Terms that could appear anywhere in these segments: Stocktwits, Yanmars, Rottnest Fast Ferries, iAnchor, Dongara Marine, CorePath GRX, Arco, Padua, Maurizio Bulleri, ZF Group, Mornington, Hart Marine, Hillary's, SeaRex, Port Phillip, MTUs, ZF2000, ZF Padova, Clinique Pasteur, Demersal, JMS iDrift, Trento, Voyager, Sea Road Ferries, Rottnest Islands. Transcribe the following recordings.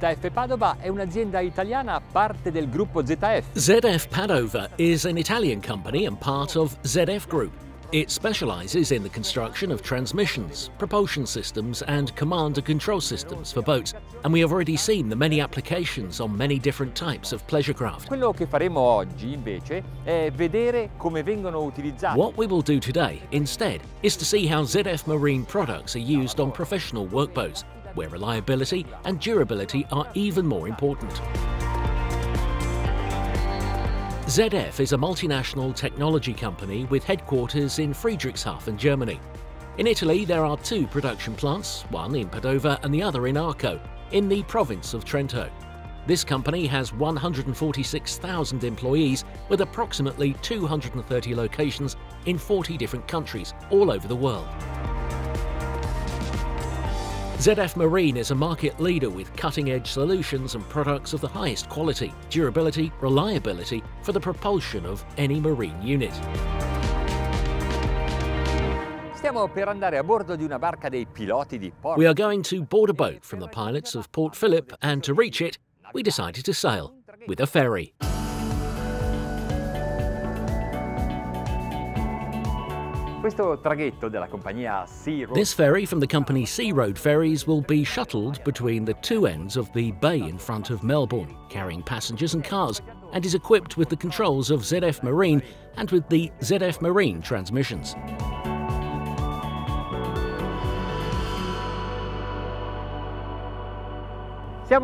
ZF Padova è un'azienda italiana parte del gruppo ZF. ZF Padova is an Italian company and part of ZF Group. It specializes in the construction of transmissions, propulsion systems and command and control systems for boats, and we have already seen the many applications on many different types of pleasure craft. What we will do today instead is to see how ZF Marine products are used on professional workboats, where reliability and durability are even more important. ZF is a multinational technology company with headquarters in Friedrichshafen, Germany. In Italy, there are two production plants, one in Padova and the other in Arco, in the province of Trento. This company has 146,000 employees with approximately 230 locations in 40 different countries all over the world. ZF Marine is a market leader with cutting-edge solutions and products of the highest quality, durability, reliability for the propulsion of any marine unit. We are going to board a boat from the pilots of Port Phillip, and to reach it, we decided to sail with a ferry. This ferry from the company Sea Road Ferries will be shuttled between the two ends of the bay in front of Melbourne, carrying passengers and cars, and is equipped with the controls of ZF Marine and with the ZF Marine transmissions. We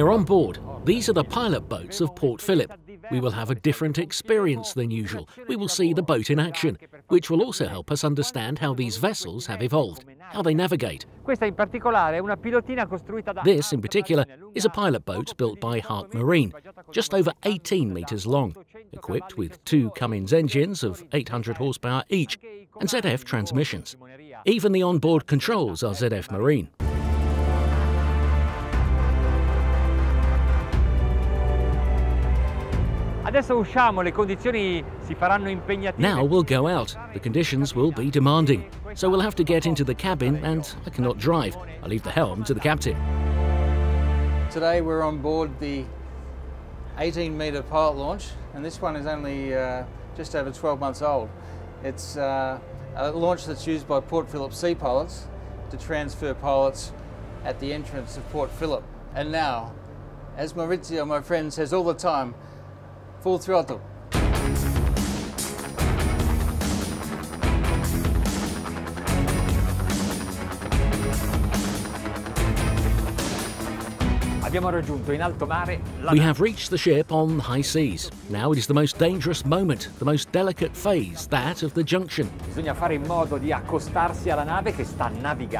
are on board. These are the pilot boats of Port Phillip. We will have a different experience than usual. We will see the boat in action, which will also help us understand how these vessels have evolved, how they navigate. This, in particular, is a pilot boat built by Hart Marine, just over 18 metres long, equipped with two Cummins engines of 800 horsepower each and ZF transmissions. Even the onboard controls are ZF Marine. Now we'll go out. The conditions will be demanding. So we'll have to get into the cabin, and I cannot drive. I leave the helm to the captain. Today we're on board the 18-metre pilot launch, and this one is only just over 12 months old. It's a launch that's used by Port Phillip Sea Pilots to transfer pilots at the entrance of Port Phillip. And now, as Maurizio, my friend, says all the time, full throttle. We have reached the ship on high seas. Now it is the most dangerous moment, the most delicate phase, that of the junction.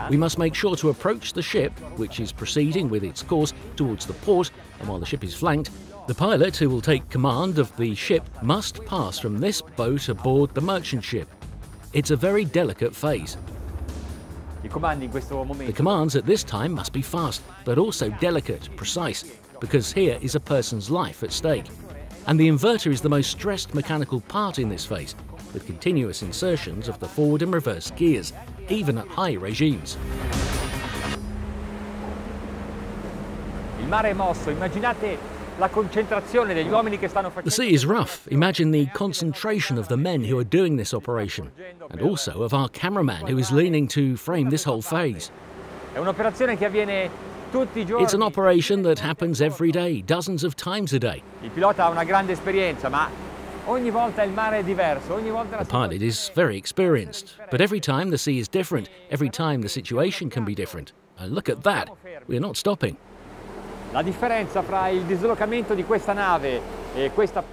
We must make sure to approach the ship, which is proceeding with its course towards the port, and while the ship is flanked, the pilot who will take command of the ship must pass from this boat aboard the merchant ship. It's a very delicate phase. The commands at this time must be fast, but also delicate, precise, because here is a person's life at stake. And the inverter is the most stressed mechanical part in this phase, with continuous insertions of the forward and reverse gears, even at high regimes. The sea is rough. Imagine the concentration of the men who are doing this operation, and also of our cameraman who is leaning to frame this whole phase. It's an operation that happens every day, dozens of times a day. The pilot is very experienced, but every time the sea is different, every time the situation can be different. And look at that, we're not stopping. The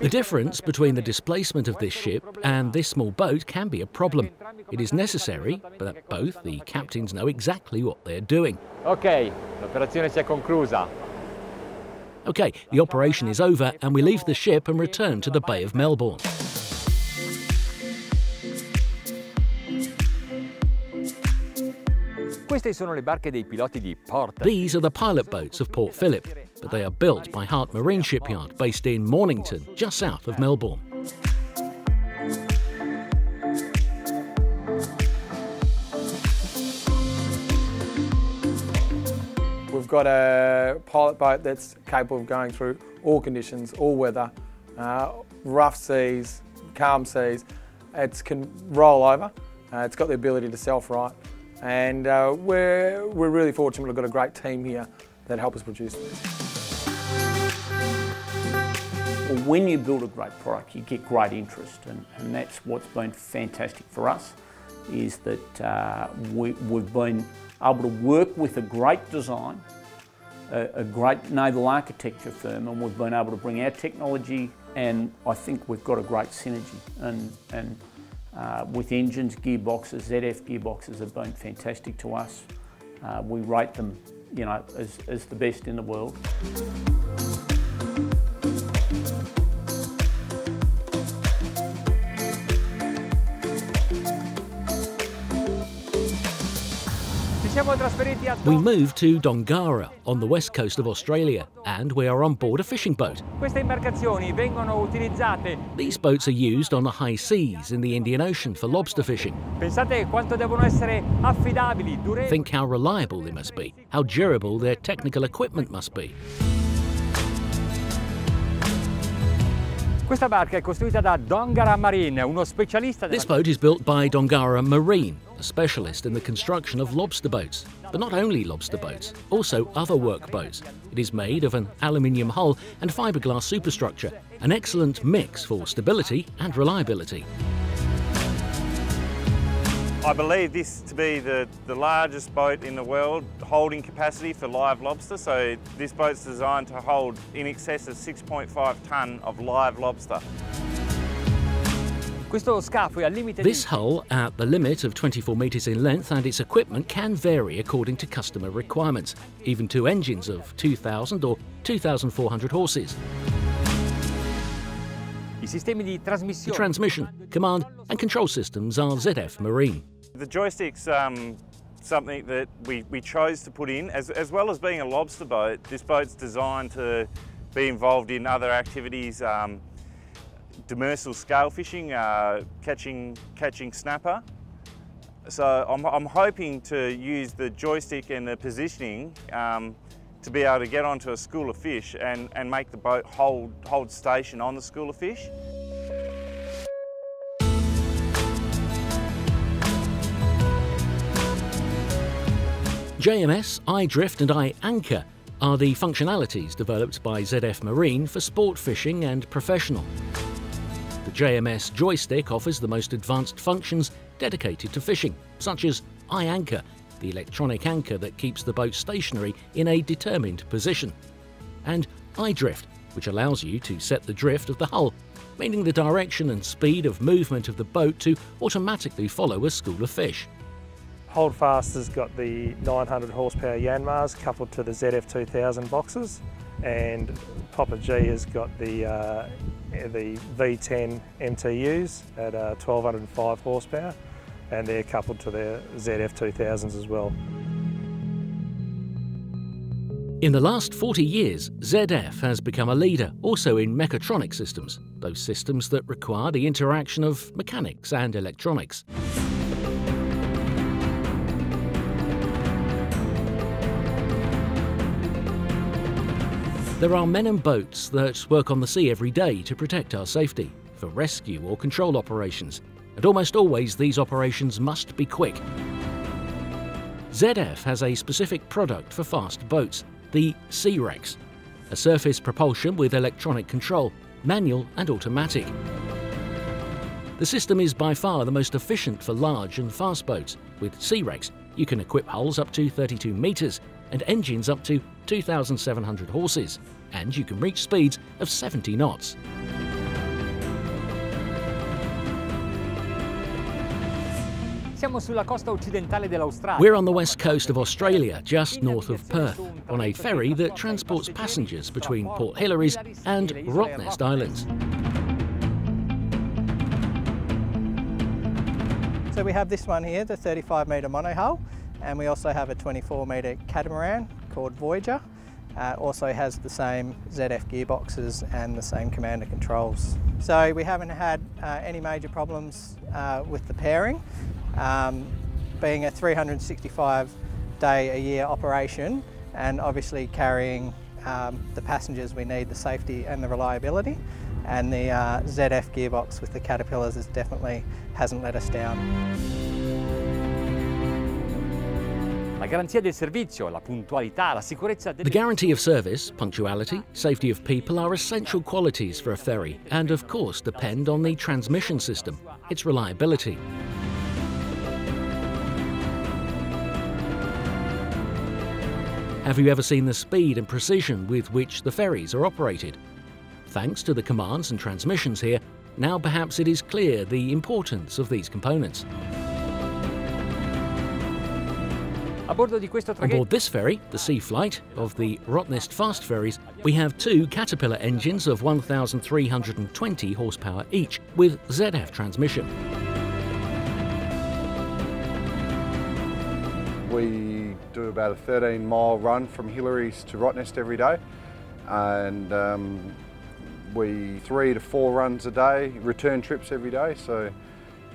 difference between the displacement of this ship and this small boat can be a problem. It is necessary that both the captains know exactly what they're doing. Okay, the operation is over, and we leave the ship and return to the Bay of Melbourne. These are the pilot boats of Port Phillip, but they are built by Hart Marine Shipyard, based in Mornington, just south of Melbourne. We've We've got a pilot boat that's capable of going through all conditions, all weather, rough seas, calm seas. It can roll over. It's got the ability to self-right. And we're really fortunate. We've got a great team here that help us produce this. Well, when you build a great product, you get great interest, and that's what's been fantastic for us, is that we've been able to work with a great design, a great naval architecture firm, and we've been able to bring our technology, and I think we've got a great synergy. And with engines, gearboxes, ZF gearboxes have been fantastic to us. We rate them, you know, as the best in the world. We moved to Dongara on the west coast of Australia, and we are on board a fishing boat. These boats are used on the high seas in the Indian Ocean for lobster fishing. Think how reliable they must be, how durable their technical equipment must be. This boat is built by Dongara Marine, a specialist in the construction of lobster boats. But not only lobster boats, also other work boats. It is made of an aluminium hull and fiberglass superstructure, an excellent mix for stability and reliability. I believe this to be the largest boat in the world, holding capacity for live lobster. So this boat's designed to hold in excess of 6.5 tonne of live lobster. This hull, at the limit of 24 metres in length, and its equipment can vary according to customer requirements, even two engines of 2,000 or 2,400 horses. The transmission, command and control systems are ZF Marine. The joystick's something that we chose to put in. As well as being a lobster boat, this boat's designed to be involved in other activities, demersal scale fishing, catching snapper. So I'm hoping to use the joystick and the positioning to be able to get onto a school of fish and make the boat hold station on the school of fish. JMS, iDrift and iAnchor are the functionalities developed by ZF Marine for sport fishing and professional. The JMS joystick offers the most advanced functions dedicated to fishing, such as iAnchor, the electronic anchor that keeps the boat stationary in a determined position, and iDrift, which allows you to set the drift of the hull, meaning the direction and speed of movement of the boat to automatically follow a school of fish. Holdfast has got the 900 horsepower Yanmars coupled to the ZF2000 boxes, and Papa G has got the V10 MTUs at 1205 horsepower, and they're coupled to their ZF2000s as well. In the last 40 years, ZF has become a leader also in mechatronic systems, those systems that require the interaction of mechanics and electronics. There are men and boats that work on the sea every day to protect our safety, for rescue or control operations, and almost always these operations must be quick. ZF has a specific product for fast boats, the SeaRex, a surface propulsion with electronic control, manual and automatic. The system is by far the most efficient for large and fast boats. With SeaRex, you can equip hulls up to 32 metres and engines up to 2,700 horses, and you can reach speeds of 70 knots. We're on the west coast of Australia, just north of Perth, on a ferry that transports passengers between Port Hillary's and Rottnest Islands. So we have this one here, the 35 metre monohull, and we also have a 24 metre catamaran called Voyager. Also has the same ZF gearboxes and the same command and controls. So we haven't had any major problems with the pairing. Being a 365-day-a-year operation, and obviously carrying the passengers we need, the safety and the reliability, and the ZF gearbox with the Caterpillars is definitely hasn't let us down. The guarantee of service, punctuality, safety of people are essential qualities for a ferry and, of course, depend on the transmission system, its reliability. Have you ever seen the speed and precision with which the ferries are operated? Thanks to the commands and transmissions here, now perhaps it is clear the importance of these components. On board this ferry, the Sea Flight of the Rottnest Fast Ferries, we have two Caterpillar engines of 1,320 horsepower each with ZF transmission. We do about a 13-mile run from Hillary's to Rottnest every day, and we 3 to 4 runs a day, return trips every day. So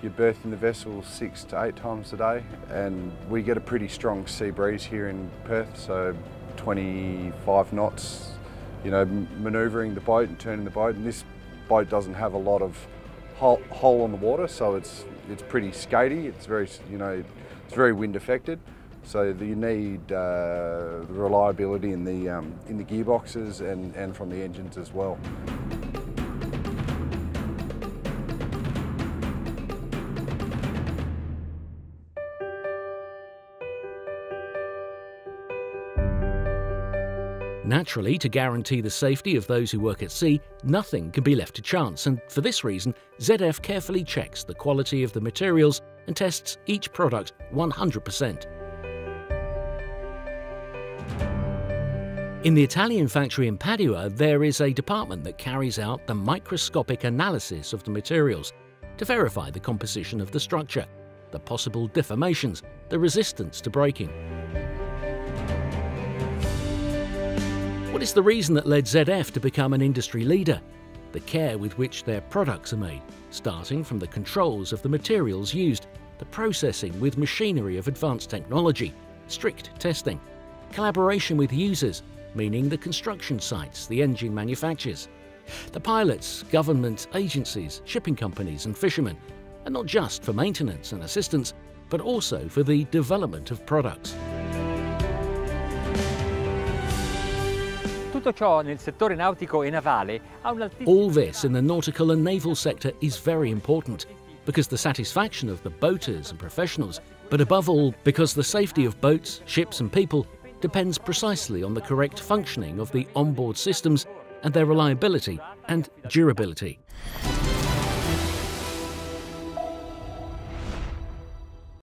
you're berthing the vessel 6 to 8 times a day, and we get a pretty strong sea breeze here in Perth, so 25 knots, you know, manoeuvring the boat and turning the boat. And this boat doesn't have a lot of hole on the water, so it's pretty skatey. It's very, you know, it's very wind affected, so you need the reliability in the gearboxes and from the engines as well. Naturally, to guarantee the safety of those who work at sea, nothing can be left to chance, and for this reason, ZF carefully checks the quality of the materials and tests each product 100%. In the Italian factory in Padua, there is a department that carries out the microscopic analysis of the materials to verify the composition of the structure, the possible deformations, the resistance to breaking. What is the reason that led ZF to become an industry leader? The care with which their products are made, starting from the controls of the materials used, the processing with machinery of advanced technology, strict testing, collaboration with users, meaning the construction sites, the engine manufacturers. The pilots, government agencies, shipping companies and fishermen are not just for maintenance and assistance, but also for the development of products. All this in the nautical and naval sector is very important, because the satisfaction of the boaters and professionals, but above all, because the safety of boats, ships and people depends precisely on the correct functioning of the onboard systems and their reliability and durability.